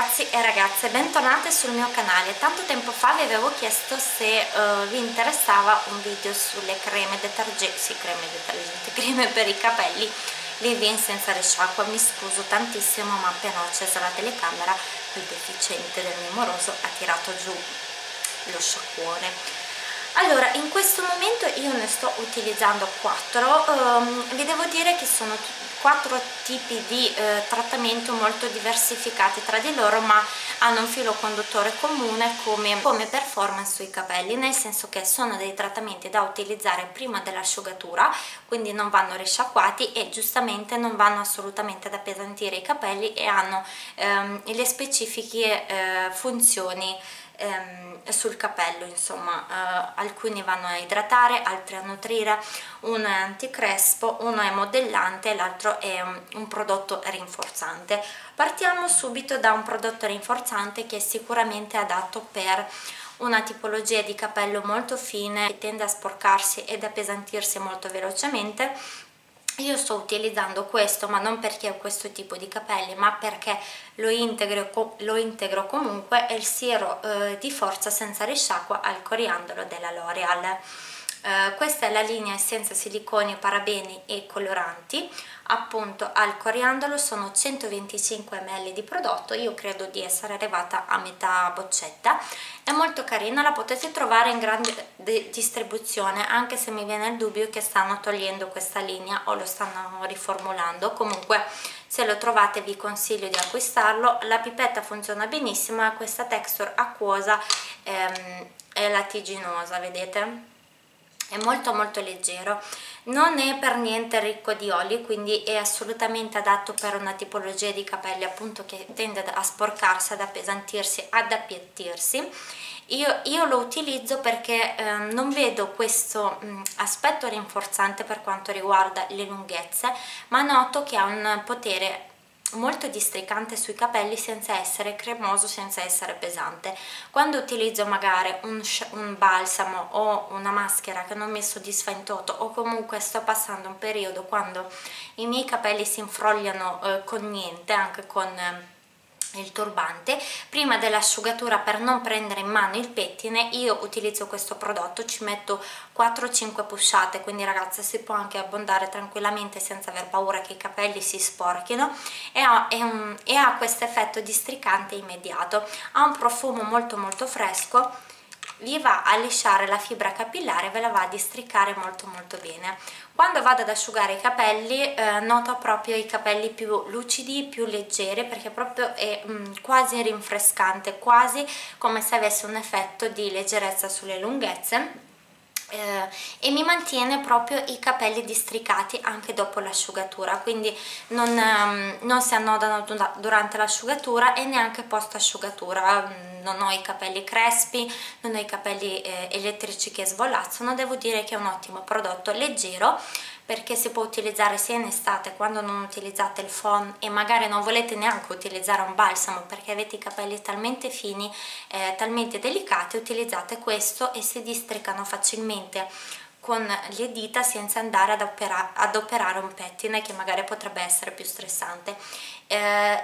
ragazzi e ragazze, bentornate sul mio canale. Tanto tempo fa vi avevo chiesto se vi interessava un video sulle creme per i capelli leave-in senza risciacqua. Mi scuso tantissimo, ma appena ho acceso la telecamera quel deficiente del mio moroso ha tirato giù lo sciacquone. Allora, in questo momento io ne sto utilizzando 4, vi devo dire che sono 4 tipi di trattamento molto diversificati tra di loro, ma hanno un filo conduttore comune come performance sui capelli, nel senso che sono dei trattamenti da utilizzare prima dell'asciugatura, quindi non vanno risciacquati e giustamente non vanno assolutamente ad appesantire i capelli e hanno le specifiche funzioni sul capello, insomma. Alcuni vanno a idratare, altri a nutrire, uno è anticrespo, uno è modellante e l'altro è un prodotto rinforzante. Partiamo subito da un prodotto rinforzante che è sicuramente adatto per una tipologia di capello molto fine che tende a sporcarsi ed appesantirsi molto velocemente. Io sto utilizzando questo, ma non perché ho questo tipo di capelli, ma perché lo integro comunque, è il siero di forza senza risciacqua al coriandolo della L'Oreal. Questa è la linea senza siliconi, parabeni e coloranti, appunto al coriandolo. Sono 125 ml di prodotto, io credo di essere arrivata a metà boccetta. È molto carina, la potete trovare in grande distribuzione, anche se mi viene il dubbio che stanno togliendo questa linea o lo stanno riformulando. Comunque, se lo trovate vi consiglio di acquistarlo. La pipetta funziona benissimo, ha questa texture acquosa e latiginosa, vedete? È molto molto leggero, non è per niente ricco di oli, quindi è assolutamente adatto per una tipologia di capelli appunto che tende a sporcarsi, ad appesantirsi, ad appiattirsi. Io lo utilizzo perché non vedo questo aspetto rinforzante per quanto riguarda le lunghezze, ma noto che ha un potere molto districante sui capelli senza essere cremoso, senza essere pesante. Quando utilizzo magari un balsamo o una maschera che non mi soddisfa in toto, o comunque sto passando un periodo quando i miei capelli si infrogliano con niente, anche con il turbante, prima dell'asciugatura per non prendere in mano il pettine io utilizzo questo prodotto, ci metto 4-5 pusciate, quindi ragazze si può anche abbondare tranquillamente senza aver paura che i capelli si sporchino, e ha questo effetto districante immediato. Ha un profumo molto molto fresco, vi va a lisciare la fibra capillare, ve la va a districare molto molto bene. Quando vado ad asciugare i capelli noto proprio i capelli più lucidi, più leggeri, perché proprio è quasi rinfrescante, quasi come se avesse un effetto di leggerezza sulle lunghezze, e mi mantiene proprio i capelli districati anche dopo l'asciugatura, quindi non si annodano durante l'asciugatura e neanche post asciugatura. Non ho i capelli crespi, non ho i capelli elettrici che svolazzano. Devo dire che è un ottimo prodotto, leggero, perché si può utilizzare sia in estate quando non utilizzate il phon e magari non volete neanche utilizzare un balsamo perché avete i capelli talmente fini, talmente delicati, utilizzate questo e si districano facilmente con le dita senza andare ad operare un pettine che magari potrebbe essere più stressante.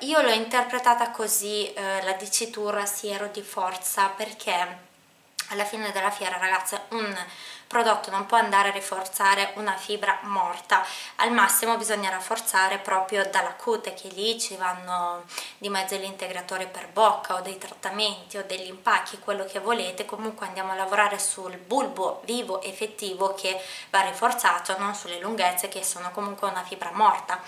Io l'ho interpretata così la dicitura siero di forza, perché alla fine della fiera, ragazze, un prodotto non può andare a rinforzare una fibra morta, al massimo bisogna rafforzare proprio dalla cute, che lì ci vanno di mezzo gli integratori per bocca o dei trattamenti o degli impacchi, quello che volete. Comunque andiamo a lavorare sul bulbo vivo effettivo che va rinforzato, non sulle lunghezze che sono comunque una fibra morta.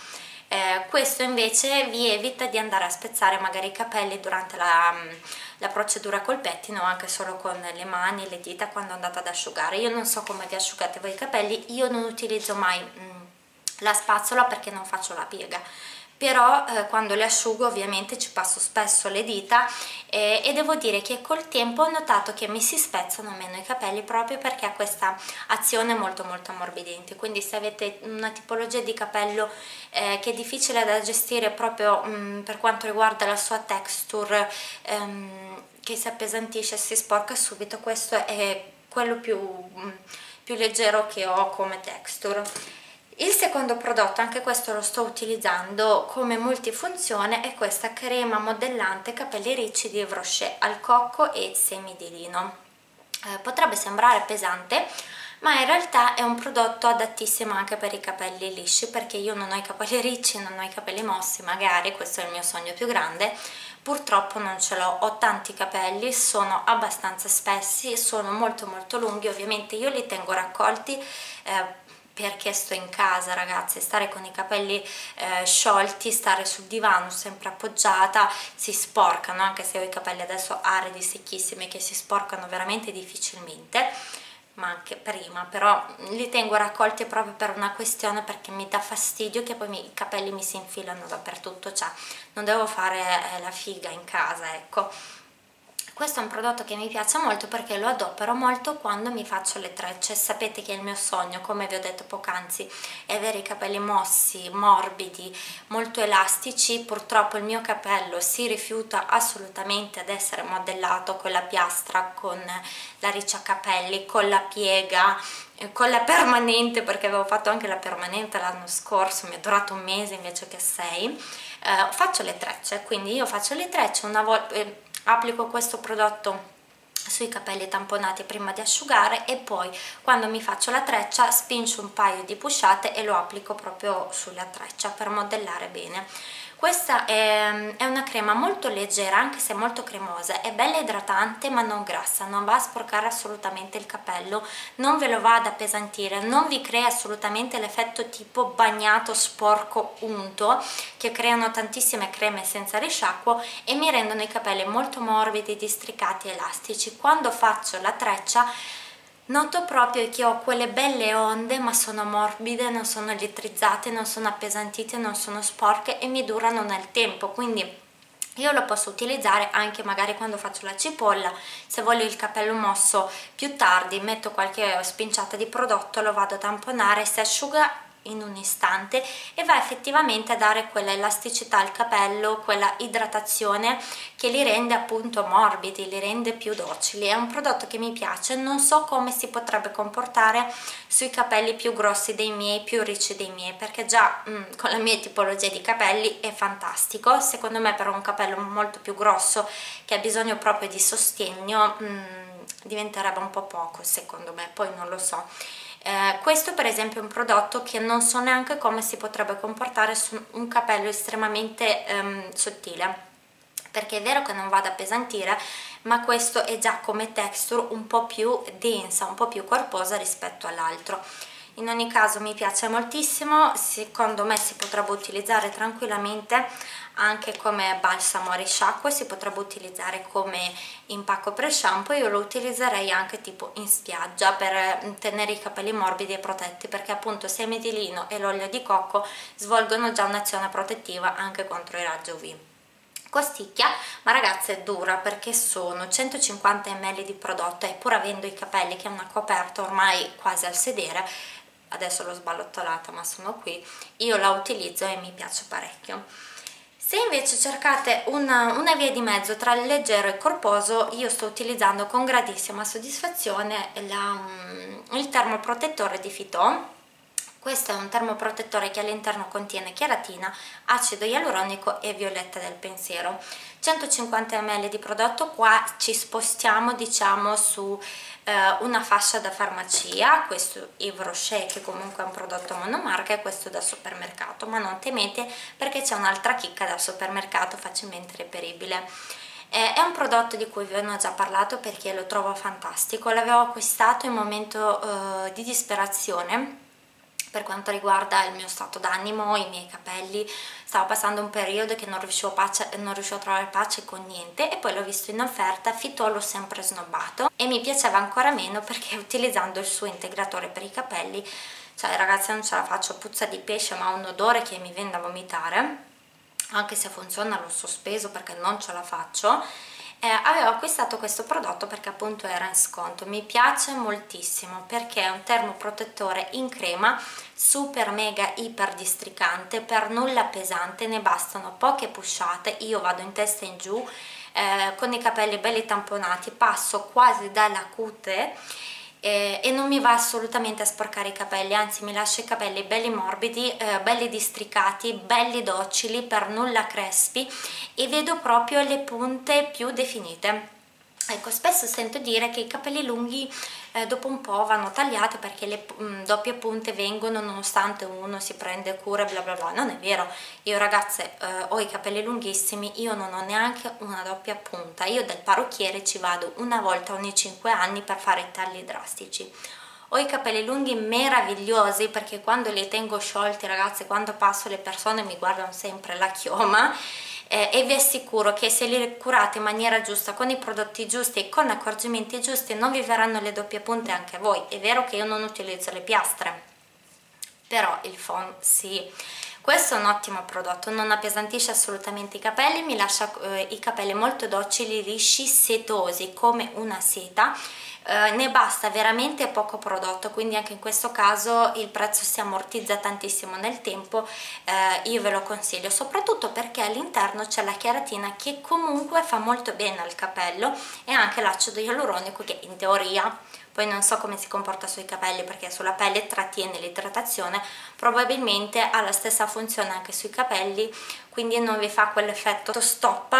Questo invece vi evita di andare a spezzare magari i capelli durante la procedura col pettine o anche solo con le mani e le dita quando andate ad asciugare. Io non so come vi asciugate voi i capelli, io non utilizzo mai la spazzola perché non faccio la piega, però quando le asciugo ovviamente ci passo spesso le dita e devo dire che col tempo ho notato che mi si spezzano meno i capelli proprio perché ha questa azione molto molto ammorbidente. Quindi se avete una tipologia di capello che è difficile da gestire proprio per quanto riguarda la sua texture, che si appesantisce e si sporca subito, questo è quello più leggero che ho come texture. Il secondo prodotto, anche questo lo sto utilizzando come multifunzione, è questa crema modellante capelli ricci di Yves Rocher al cocco e semi di lino. Potrebbe sembrare pesante, ma in realtà è un prodotto adattissimo anche per i capelli lisci, perché io non ho i capelli ricci, non ho i capelli mossi, magari questo è il mio sogno più grande. Purtroppo non ce l'ho, ho tanti capelli, sono abbastanza spessi, sono molto lunghi. Ovviamente io li tengo raccolti perché sto in casa, ragazzi, stare con i capelli sciolti, stare sul divano sempre appoggiata, si sporcano, anche se ho i capelli adesso aridi, secchissimi, che si sporcano veramente difficilmente, ma anche prima, però li tengo raccolti proprio per una questione, perché mi dà fastidio che poi i capelli mi si infilano dappertutto, cioè non devo fare la figa in casa, ecco. Questo è un prodotto che mi piace molto perché lo adopero molto quando mi faccio le trecce. Sapete che il mio sogno, come vi ho detto poc'anzi, è avere i capelli mossi, morbidi, molto elastici. Purtroppo il mio capello si rifiuta assolutamente ad essere modellato con la piastra, con la ricciacapelli, con la piega, con la permanente, perché avevo fatto anche la permanente l'anno scorso, mi è durato un mese invece che 6. Faccio le trecce, quindi io faccio le trecce una volta, applico questo prodotto sui capelli tamponati prima di asciugare, e poi quando mi faccio la treccia spingo un paio di pusciate e lo applico proprio sulla treccia per modellare bene. Questa è una crema molto leggera, anche se molto cremosa, è bella idratante ma non grassa, non va a sporcare assolutamente il capello, non ve lo va ad appesantire, non vi crea assolutamente l'effetto tipo bagnato, sporco, unto, che creano tantissime creme senza risciacquo e mi rendono i capelli molto morbidi, districati, elastici. Quando faccio la treccia noto proprio che ho quelle belle onde, ma sono morbide, non sono elettrizzate, non sono appesantite, non sono sporche e mi durano nel tempo, quindi io lo posso utilizzare anche magari quando faccio la cipolla, se voglio il capello mosso più tardi metto qualche spinciata di prodotto, lo vado a tamponare, si asciuga in un istante e va effettivamente a dare quella elasticità al capello, quella idratazione che li rende appunto morbidi, li rende più docili. È un prodotto che mi piace, non so come si potrebbe comportare sui capelli più grossi dei miei, più ricci dei miei, perché già con la mia tipologia di capelli è fantastico. Secondo me per un capello molto più grosso che ha bisogno proprio di sostegno diventerebbe un po' poco, secondo me, poi non lo so. Questo per esempio è un prodotto che non so neanche come si potrebbe comportare su un capello estremamente sottile, perché è vero che non vado a pesantire, ma questo è già come texture un po' più densa, un po' più corposa rispetto all'altro. In ogni caso mi piace moltissimo, secondo me si potrebbe utilizzare tranquillamente anche come balsamo risciacquo, si potrebbe utilizzare come impacco pre shampoo, io lo utilizzerei anche tipo in spiaggia per tenere i capelli morbidi e protetti, perché appunto semi di lino e l'olio di cocco svolgono già un'azione protettiva anche contro i raggi UV. Costicchia, ma ragazze è dura, perché sono 150 ml di prodotto e pur avendo i capelli che hanno coperto ormai quasi al sedere, adesso l'ho sballottolata ma sono qui, io la utilizzo e mi piace parecchio. Se invece cercate una via di mezzo tra il leggero e il corposo, io sto utilizzando con grandissima soddisfazione il termoprotettore di Phyto. Questo è un termoprotettore che all'interno contiene cheratina, acido ialuronico e violetta del pensiero. 150 ml di prodotto, qua ci spostiamo diciamo su una fascia da farmacia, questo Yves Rocher che comunque è un prodotto monomarca e questo da supermercato, ma non temete perché c'è un'altra chicca da supermercato facilmente reperibile. È un prodotto di cui vi ho già parlato perché lo trovo fantastico, l'avevo acquistato in momento di disperazione per quanto riguarda il mio stato d'animo, i miei capelli, stavo passando un periodo che non riuscivo a trovare pace con niente e poi l'ho visto in offerta, Phyto l'ho sempre snobbato e mi piaceva ancora meno perché utilizzando il suo integratore per i capelli, cioè ragazzi non ce la faccio, puzza di pesce ma ha un odore che mi viene da vomitare, anche se funziona l'ho sospeso perché non ce la faccio. Avevo acquistato questo prodotto perché appunto era in sconto, mi piace moltissimo perché è un termoprotettore in crema super mega iper districante, per nulla pesante, ne bastano poche pusciate, io vado in testa in giù con i capelli belli tamponati, passo quasi dalla cute e non mi va assolutamente a sporcare i capelli, anzi mi lascia i capelli belli morbidi, belli districati, belli docili, per nulla crespi, e vedo proprio le punte più definite. Ecco, spesso sento dire che i capelli lunghi dopo un po' vanno tagliati perché le doppie punte vengono nonostante uno si prende cura, bla bla bla. Non è vero, io ragazze ho i capelli lunghissimi, io non ho neanche una doppia punta, io dal parrucchiere ci vado una volta ogni 5 anni per fare i tagli drastici. Ho i capelli lunghi meravigliosi perché quando li tengo sciolti, ragazzi, quando passo le persone mi guardano sempre la chioma. E vi assicuro che se li curate in maniera giusta, con i prodotti giusti e con accorgimenti giusti, non vi verranno le doppie punte anche a voi. È vero che io non utilizzo le piastre, però il foam sì. Questo è un ottimo prodotto, non appesantisce assolutamente i capelli, mi lascia i capelli molto docili, lisci, setosi come una seta. Ne basta veramente poco prodotto, quindi anche in questo caso il prezzo si ammortizza tantissimo nel tempo. Io ve lo consiglio soprattutto perché all'interno c'è la cheratina che comunque fa molto bene al capello, e anche l'acido ialuronico che in teoria, poi non so come si comporta sui capelli perché sulla pelle trattiene l'idratazione, probabilmente ha la stessa funzione anche sui capelli, quindi non vi fa quell'effetto stop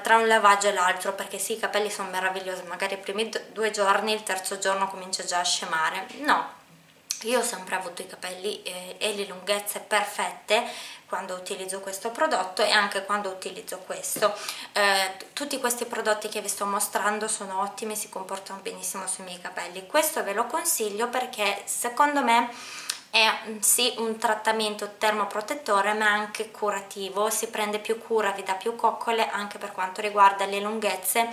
tra un lavaggio e l'altro, perché sì, i capelli sono meravigliosi, magari i primi due giorni, il terzo giorno comincia già a scemare. No, io ho sempre avuto i capelli e le lunghezze perfette quando utilizzo questo prodotto e anche quando utilizzo questo. Tutti questi prodotti che vi sto mostrando sono ottimi, si comportano benissimo sui miei capelli. Questo ve lo consiglio perché secondo me è sì un trattamento termoprotettore ma anche curativo, si prende più cura, vi dà più coccole anche per quanto riguarda le lunghezze,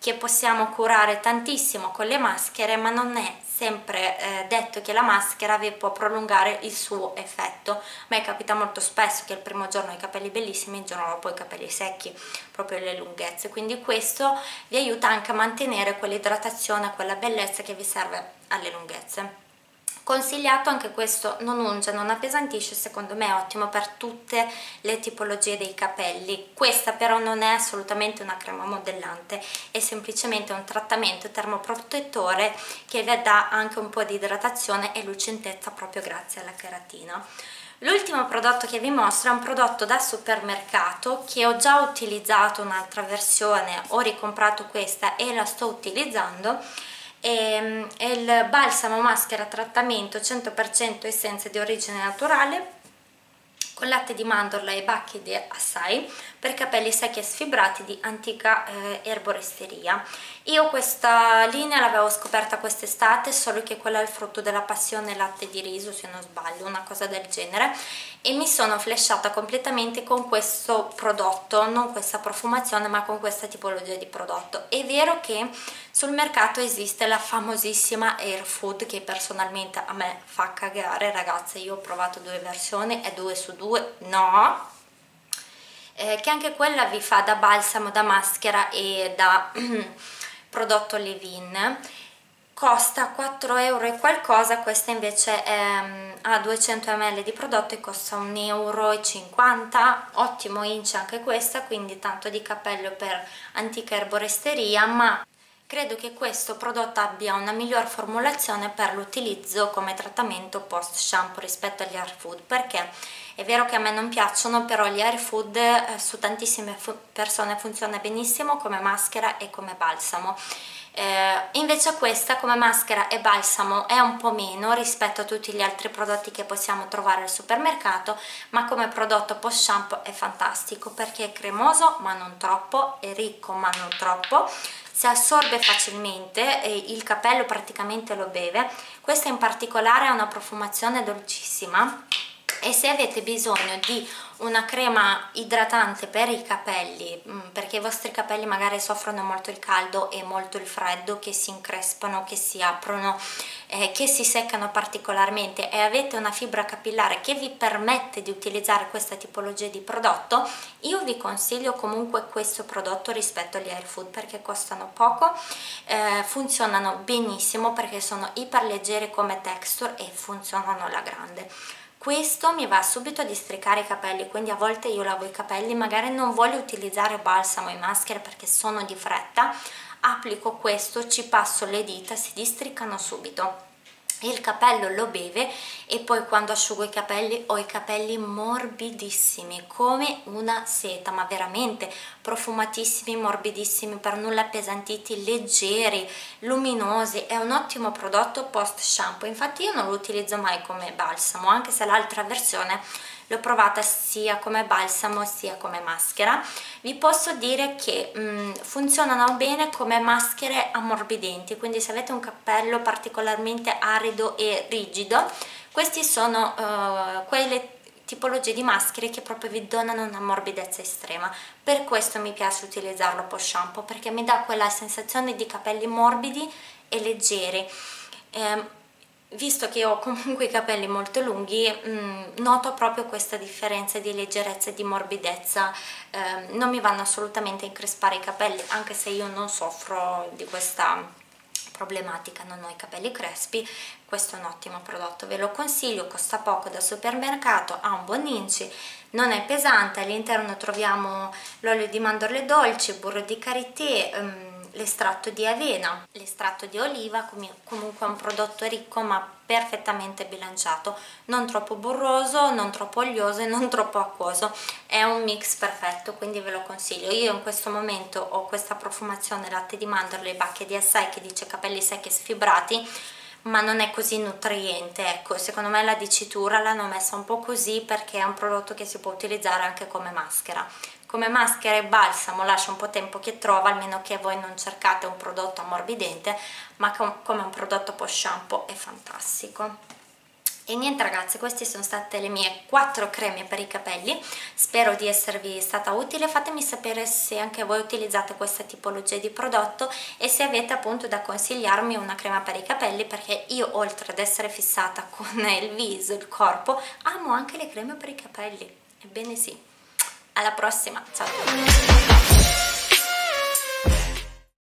che possiamo curare tantissimo con le maschere, ma non è sempre detto che la maschera vi può prolungare il suo effetto. A me capita molto spesso che il primo giorno ho i capelli bellissimi, il giorno dopo i capelli secchi, proprio le lunghezze, quindi questo vi aiuta anche a mantenere quell'idratazione, quella bellezza che vi serve alle lunghezze. Consigliato anche questo, non unge, non appesantisce, secondo me è ottimo per tutte le tipologie dei capelli. Questa però non è assolutamente una crema modellante, è semplicemente un trattamento termoprotettore che vi dà anche un po' di idratazione e lucentezza proprio grazie alla cheratina. L'ultimo prodotto che vi mostro è un prodotto da supermercato che ho già utilizzato un'altra versione, ho ricomprato questa e la sto utilizzando. È il balsamo maschera trattamento 100% essenze di origine naturale con latte di mandorla e bacche di assai per capelli secchi e sfibrati di Antica Erboristeria. Io questa linea l'avevo scoperta quest'estate, solo che quella è il frutto della passione latte di riso, se non sbaglio, una cosa del genere, e mi sono flashata completamente con questo prodotto, non questa profumazione ma con questa tipologia di prodotto. È vero che sul mercato esiste la famosissima Hair Food, che personalmente a me fa cagare, ragazze, io ho provato due versioni e 2 su 2 no, che anche quella vi fa da balsamo, da maschera e da prodotto leave-in, costa 4 euro e qualcosa. Questa invece ha 200 ml di prodotto e costa 1,50 euro, ottimo inch anche questa, quindi tanto di capello per Antica Erboristeria, ma credo che questo prodotto abbia una miglior formulazione per l'utilizzo come trattamento post shampoo rispetto agli Hair Food, perché è vero che a me non piacciono, però gli Hair Food su tantissime persone funziona benissimo come maschera e come balsamo. Invece questa come maschera e balsamo è un po' meno rispetto a tutti gli altri prodotti che possiamo trovare al supermercato, ma come prodotto post shampoo è fantastico perché è cremoso ma non troppo, è ricco ma non troppo, si assorbe facilmente e il capello praticamente lo beve. Questa in particolare ha una profumazione dolcissima, e se avete bisogno di una crema idratante per i capelli, perché i vostri capelli magari soffrono molto il caldo e molto il freddo, che si increspano, che si aprono, che si seccano particolarmente, e avete una fibra capillare che vi permette di utilizzare questa tipologia di prodotto, io vi consiglio comunque questo prodotto rispetto agli Hair Food perché costano poco, funzionano benissimo perché sono iperleggeri come texture e funzionano alla grande. Questo mi va subito a districare i capelli, quindi a volte io lavo i capelli, magari non voglio utilizzare balsamo e maschere perché sono di fretta, applico questo, ci passo le dita, si districano subito. Il capello lo beve e poi quando asciugo i capelli ho i capelli morbidissimi come una seta, ma veramente profumatissimi, morbidissimi, per nulla appesantiti, leggeri, luminosi. È un ottimo prodotto post shampoo, infatti io non lo utilizzo mai come balsamo, anche se l'altra versione l'ho provata sia come balsamo sia come maschera. Vi posso dire che funzionano bene come maschere ammorbidenti, quindi se avete un capello particolarmente arido e rigido, questi sono quelle tipologie di maschere che proprio vi donano una morbidezza estrema. Per questo mi piace utilizzarlo post shampoo, perché mi dà quella sensazione di capelli morbidi e leggeri. Visto che ho comunque i capelli molto lunghi, noto proprio questa differenza di leggerezza e di morbidezza. Non mi vanno assolutamente a increspare i capelli, anche se io non soffro di questa problematica, non ho i capelli crespi. Questo è un ottimo prodotto, ve lo consiglio, costa poco da supermercato, ha un buon inci, non è pesante. All'interno troviamo l'olio di mandorle dolce, burro di karité, l'estratto di avena, l'estratto di oliva. Comunque è un prodotto ricco ma perfettamente bilanciato, non troppo burroso, non troppo olioso e non troppo acquoso. È un mix perfetto, quindi ve lo consiglio. Io in questo momento ho questa profumazione latte di mandorle e bacche di assai che dice capelli secchi e sfibrati, ma non è così nutriente, ecco. Secondo me la dicitura l'hanno messa un po' così perché è un prodotto che si può utilizzare anche come maschera. Come maschera e balsamo lascia un po' tempo che trova, almeno che voi non cercate un prodotto ammorbidente, ma come un prodotto post shampoo è fantastico. E niente ragazzi, queste sono state le mie 4 creme per i capelli, spero di esservi stata utile. Fatemi sapere se anche voi utilizzate questa tipologia di prodotto e se avete appunto da consigliarmi una crema per i capelli, perché io oltre ad essere fissata con il viso, il corpo, amo anche le creme per i capelli, ebbene sì. Alla prossima, ciao!